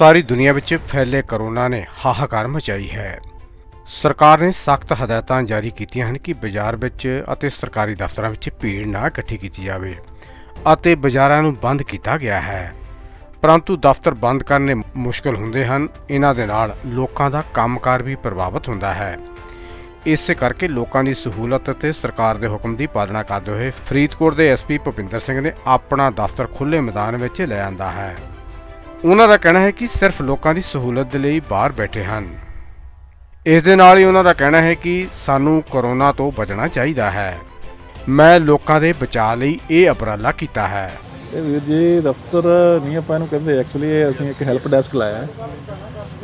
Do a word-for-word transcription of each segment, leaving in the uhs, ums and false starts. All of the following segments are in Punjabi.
ਸਾਰੀ ਦੁਨੀਆ ਵਿੱਚ ਫੈਲੇ ਕਰੋਨਾ ਨੇ ਹਾਹਾਕਾਰ ਮਚਾਈ ਹੈ। ਸਰਕਾਰ ਨੇ ਸਖਤ ਹਦਾਇਤਾਂ ਜਾਰੀ ਕੀਤੀਆਂ ਹਨ ਕਿ ਬਾਜ਼ਾਰ ਵਿੱਚ ਅਤੇ ਸਰਕਾਰੀ ਦਫ਼ਤਰਾਂ ਵਿੱਚ ਭੀੜ ਨਾ ਇਕੱਠੀ ਕੀਤੀ ਜਾਵੇ ਅਤੇ ਬਾਜ਼ਾਰਾਂ ਨੂੰ ਬੰਦ ਕੀਤਾ ਗਿਆ ਹੈ। ਪਰੰਤੂ ਦਫ਼ਤਰ ਬੰਦ ਕਰਨੇ ਮੁਸ਼ਕਲ ਹੁੰਦੇ ਹਨ। ਇਹਨਾਂ ਦੇ ਨਾਲ ਲੋਕਾਂ ਦਾ ਕੰਮਕਾਰ ਵੀ ਪ੍ਰਭਾਵਿਤ ਹੁੰਦਾ ਹੈ। ਇਸੇ ਕਰਕੇ ਲੋਕਾਂ ਦੀ ਸਹੂਲਤ ਅਤੇ ਸਰਕਾਰ ਦੇ ਹੁਕਮ ਦੀ ਪਾਲਣਾ ਕਰਦੇ ਹੋਏ ਫਰੀਦਕੋਟ ਦੇ ਐਸ ਪੀ ਭੁਪਿੰਦਰ ਸਿੰਘ ਨੇ ਆਪਣਾ ਦਫ਼ਤਰ ਖੁੱਲ੍ਹੇ ਮੈਦਾਨ ਵਿੱਚ ਲੈ ਆਂਦਾ ਹੈ। ਉਹਨਾਂ ਦਾ ਕਹਿਣਾ ਹੈ ਕਿ ਸਿਰਫ ਲੋਕਾਂ ਦੀ ਸਹੂਲਤ ਦੇ ਲਈ ਬਾਹਰ ਬੈਠੇ ਹਨ। ਇਸ ਦੇ ਨਾਲ ਹੀ ਉਹਨਾਂ ਦਾ ਕਹਿਣਾ ਹੈ ਕਿ ਸਾਨੂੰ ਕੋਰੋਨਾ ਤੋਂ ਬਚਣਾ ਚਾਹੀਦਾ ਹੈ। ਮੈਂ ਲੋਕਾਂ ਦੇ ਬਚਾਅ ਲਈ ਇਹ ਉਪਰਾਲਾ ਕੀਤਾ ਹੈ। ਇਹ ਵੀਰ ਜੀ ਦਫ਼ਤਰ ਨਹੀਂ ਆਪਾਂ ਇਹਨੂੰ ਕਹਿੰਦੇ, ਐਕਚੁਅਲੀ ਇਹ ਅਸੀਂ ਇੱਕ ਹੈਲਪ ਡੈਸਕ ਲਾਇਆ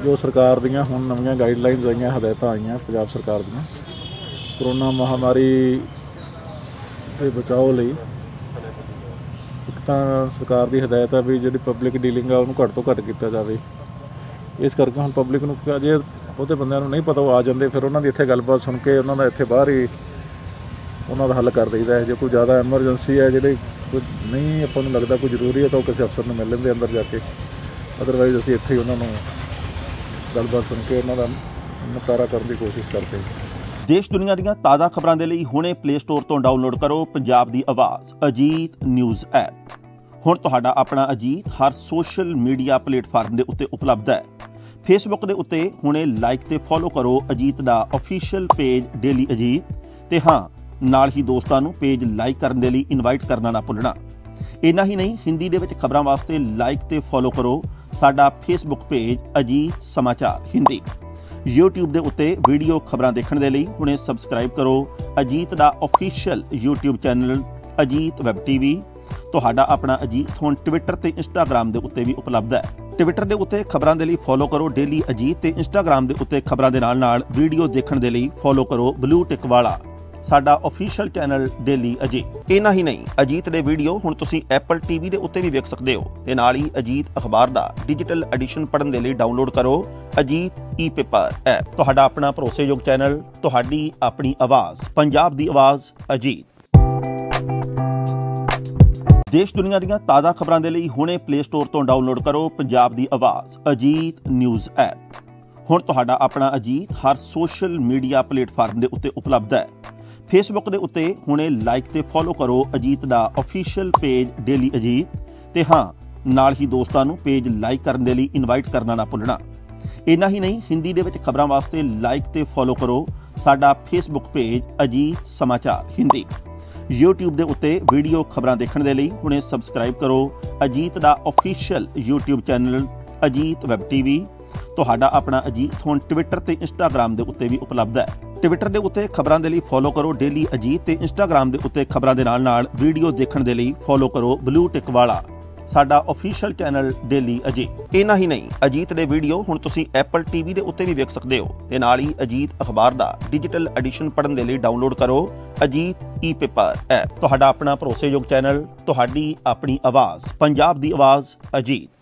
ਜੋ ਸਰਕਾਰ ਦੀਆਂ ਹੁਣ ਨਵੀਆਂ ਗਾਈਡਲਾਈਨਸ ਆਈਆਂ, ਹਦਾਇਤਾਂ ਆਈਆਂ ਪੰਜਾਬ ਸਰਕਾਰ ਦੀਆਂ ਕਰੋਨਾ ਮਹਾਮਾਰੀ ਦੇ ਬਚਾਓ ਲਈ। ਇੱਕ ਤਾਂ ਸਰਕਾਰ ਦੀ ਹਦਾਇਤ ਆ ਵੀ ਜਿਹੜੀ ਪਬਲਿਕ ਡੀਲਿੰਗ ਆ ਉਹਨੂੰ ਘੱਟ ਤੋਂ ਘੱਟ ਕੀਤਾ ਜਾਵੇ। ਇਸ ਕਰਕੇ ਹੁਣ ਪਬਲਿਕ ਨੂੰ ਜੇ ਬਹੁਤੇ ਬੰਦਿਆਂ ਨੂੰ ਨਹੀਂ ਪਤਾ ਉਹ ਆ ਜਾਂਦੇ, ਫਿਰ ਉਹਨਾਂ ਦੀ ਇੱਥੇ ਗੱਲਬਾਤ ਸੁਣ ਕੇ ਉਹਨਾਂ ਦਾ ਇੱਥੇ ਬਾਹਰ ਹੀ ਉਹਨਾਂ ਦਾ ਹੱਲ ਕਰ ਦਈਦਾ ਹੈ। ਜੇ ਕੋਈ ਜ਼ਿਆਦਾ ਐਮਰਜੈਂਸੀ ਹੈ, ਜਿਹੜੇ ਕੋਈ ਨਹੀਂ ਆਪਾਂ ਨੂੰ ਲੱਗਦਾ ਕੋਈ ਜ਼ਰੂਰੀ ਹੈ ਤਾਂ ਉਹ ਕਿਸੇ ਅਫਸਰ ਨੂੰ ਮਿਲ ਲੈਂਦੇ ਅੰਦਰ ਜਾ ਕੇ। ਅਦਰਵਾਈਜ਼ ਅਸੀਂ ਇੱਥੇ ਹੀ ਉਹਨਾਂ ਨੂੰ ਗੱਲਬਾਤ ਸੁਣ ਕੇ ਉਹਨਾਂ ਦਾ ਨਿਪਟਾਰਾ ਕਰਨ ਦੀ ਕੋਸ਼ਿਸ਼ ਕਰਦੇ ਹਾਂ। ਦੇਸ਼ ਦੁਨੀਆ ਦੀਆਂ ਤਾਜ਼ਾ ਖਬਰਾਂ ਦੇ ਲਈ ਹੁਣੇ ਪਲੇ ਸਟੋਰ ਤੋਂ ਡਾਊਨਲੋਡ ਕਰੋ ਪੰਜਾਬ ਦੀ ਆਵਾਜ਼ ਅਜੀਤ ਨਿਊਜ਼ ਐਪ। ਹੁਣ ਤੁਹਾਡਾ ਆਪਣਾ ਅਜੀਤ ਹਰ ਸੋਸ਼ਲ ਮੀਡੀਆ ਪਲੇਟਫਾਰਮ ਦੇ ਉੱਤੇ ਉਪਲਬਧ ਹੈ। ਫੇਸਬੁੱਕ ਦੇ ਉੱਤੇ ਹੁਣੇ ਲਾਈਕ ਤੇ ਫੋਲੋ ਕਰੋ ਅਜੀਤ ਦਾ ਆਫੀਸ਼ੀਅਲ ਪੇਜ ਡੇਲੀ ਅਜੀਤ, ਤੇ ਹਾਂ ਨਾਲ ਹੀ ਦੋਸਤਾਂ ਨੂੰ ਪੇਜ ਲਾਈਕ ਕਰਨ ਦੇ ਲਈ ਇਨਵਾਈਟ ਕਰਨਾ ਨਾ ਭੁੱਲਣਾ। ਇੰਨਾ ਹੀ ਨਹੀਂ, ਹਿੰਦੀ ਦੇ ਵਿੱਚ ਖਬਰਾਂ ਵਾਸਤੇ ਲਾਈਕ ਤੇ ਫੋਲੋ ਕਰੋ ਸਾਡਾ ਫੇਸਬੁੱਕ ਪੇਜ ਅਜੀਤ ਸਮਾਚਾਰ ਹਿੰਦੀ। YouTube ਦੇ ਉੱਤੇ ਵੀਡੀਓ ਖਬਰਾਂ ਦੇਖਣ ਦੇ ਲਈ ਹੁਣੇ ਸਬਸਕ੍ਰਾਈਬ ਕਰੋ ਅਜੀਤ ਦਾ official YouTube channel Ajit web T V. ਤੁਹਾਡਾ ਆਪਣਾ ਅਜੀਤ ਹੁਣ ਟਵਿੱਟਰ ਤੇ ਇੰਸਟਾਗ੍ਰਾਮ ਦੇ ਉੱਤੇ ਵੀ ਉਪਲਬਧ ਹੈ। ਟਵਿੱਟਰ ਦੇ ਉੱਤੇ ਖਬਰਾਂ ਦੇ ਲਈ ਫੋਲੋ ਕਰੋ ਡੇਲੀ ਅਜੀਤ, ਤੇ ਇੰਸਟਾਗ੍ਰਾਮ ਦੇ ਉੱਤੇ ਖਬਰਾਂ ਦੇ ਨਾਲ ਨਾਲ ਵੀਡੀਓ ਦੇਖਣ ਦੇ ਲਈ ਫੋਲੋ ਕਰੋ ਬਲੂ ਟਿਕ ਵਾਲਾ ਸਾਡਾ ਆਫੀਸ਼ੀਅਲ ਚੈਨਲ ਡੇਲੀ ਅਜੀਤ। ਇੰਨਾ ਹੀ ਨਹੀਂ, ਅਜੀਤ ਦੇ ਵੀਡੀਓ ਹੁਣ ਤੁਸੀਂ ਐਪਲ ਟੀਵੀ ਦੇ ਉੱਤੇ ਵੀ ਵੇਖ ਸਕਦੇ ਹੋ, ਤੇ ਨਾਲ ਹੀ ਅਜੀਤ ਅਖਬਾਰ ਦਾ ਡਿਜੀਟਲ ਐਡੀਸ਼ਨ ਪੜ੍ਹਨ ਦੇ ਲਈ ਡਾਊਨਲੋਡ ਕਰੋ ਅਜੀਤ ਈ ਪੇਪਰ ਐਪ। ਤੁਹਾਡਾ ਆਪਣਾ ਭਰੋਸੇਯੋਗ ਚੈਨਲ, ਤੁਹਾਡੀ ਆਪਣੀ ਆਵਾਜ਼, ਪੰਜਾਬ ਦੀ ਆਵਾਜ਼ ਅਜੀਤ। ਦੇਸ਼ ਦੁਨੀਆ ਦੀਆਂ ਤਾਜ਼ਾ ਖਬਰਾਂ ਦੇ ਲਈ ਹੁਣੇ ਪਲੇ ਸਟੋਰ ਤੋਂ ਡਾਊਨਲੋਡ ਕਰੋ ਪੰਜਾਬ ਦੀ ਆਵਾਜ਼ ਅਜੀਤ ਨਿਊਜ਼ ਐਪ। ਹੁਣ ਤੁਹਾਡਾ ਆਪਣਾ ਅਜੀਤ ਹਰ ਸੋਸ਼ਲ ਮੀਡੀਆ ਪਲੇਟਫਾਰਮ ਦੇ ਉੱਤੇ ਉਪਲਬਧ ਹੈ। ਫੇਸਬੁੱਕ ਦੇ ਉੱਤੇ ਹੁਣੇ ਲਾਈਕ ਤੇ ਫੋਲੋ ਕਰੋ ਅਜੀਤ ਦਾ ਆਫੀਸ਼ੀਅਲ ਪੇਜ ਡੇਲੀ ਅਜੀਤ, ਤੇ ਹਾਂ ਨਾਲ ਹੀ ਦੋਸਤਾਂ ਨੂੰ ਪੇਜ ਲਾਈਕ ਕਰਨ ਦੇ ਲਈ ਇਨਵਾਈਟ ਕਰਨਾ ਨਾ ਭੁੱਲਣਾ। ਇੰਨਾ ਹੀ ਨਹੀਂ, ਹਿੰਦੀ ਦੇ ਵਿੱਚ ਖਬਰਾਂ ਵਾਸਤੇ ਲਾਈਕ ਤੇ ਫੋਲੋ ਕਰੋ ਸਾਡਾ ਫੇਸਬੁੱਕ ਪੇਜ ਅਜੀਤ ਸਮਾਚਾਰ ਹਿੰਦੀ। YouTube ਦੇ ਉੱਤੇ ਵੀਡੀਓ ਖਬਰਾਂ ਦੇਖਣ ਦੇ ਲਈ ਹੁਣੇ ਸਬਸਕ੍ਰਾਈਬ ਕਰੋ ਅਜੀਤ ਦਾ official YouTube channel Ajit web T V. ਤੁਹਾਡਾ ਆਪਣਾ ਅਜੀਤ ਹੁਣ ਟਵਿੱਟਰ ਤੇ ਇੰਸਟਾਗ੍ਰਾਮ ਦੇ ਉੱਤੇ ਵੀ ਉਪਲਬਧ ਹੈ। ਟਵਿੱਟਰ ਦੇ ਉੱਤੇ ਖਬਰਾਂ ਦੇ ਲਈ ਫੋਲੋ ਕਰੋ ਡੇਲੀ ਅਜੀਤ, ਤੇ ਇੰਸਟਾਗ੍ਰਾਮ ਦੇ ਉੱਤੇ ਖਬਰਾਂ ਦੇ ਨਾਲ ਨਾਲ ਵੀਡੀਓ ਦੇਖਣ ਦੇ ਲਈ ਫੋਲੋ ਕਰੋ ਬਲੂ ਟਿਕ ਵਾਲਾ ਸਾਡਾ ਆਫੀਸ਼ੀਅਲ ਚੈਨਲ ਡੇਲੀ ਅਜੀਤ। ਇੰਨਾ ਹੀ ਨਹੀਂ, ਅਜੀਤ ਦੇ ਵੀਡੀਓ ਹੁਣ ਤੁਸੀਂ ਐਪਲ ਟੀਵੀ ਦੇ ਉੱਤੇ ਵੀ ਵੇਖ ਸਕਦੇ ਹੋ, ਤੇ ਨਾਲ ਹੀ ਅਜੀਤ ਅਖਬਾਰ ਦਾ ਡਿਜੀਟਲ ਐਡੀਸ਼ਨ ਪੜ੍ਹਨ ਦੇ ਲਈ ਡਾਊਨਲੋਡ ਕਰੋ ਅਜੀਤ ਈ ਪੇਪਰ ਐਪ। ਤੁਹਾਡਾ ਆਪਣਾ ਭਰੋਸੇਯੋਗ ਚੈਨਲ, ਤੁਹਾਡੀ ਆਪਣੀ ਆਵਾਜ਼, ਪੰਜਾਬ ਦੀ ਆਵਾਜ਼ ਅਜੀਤ।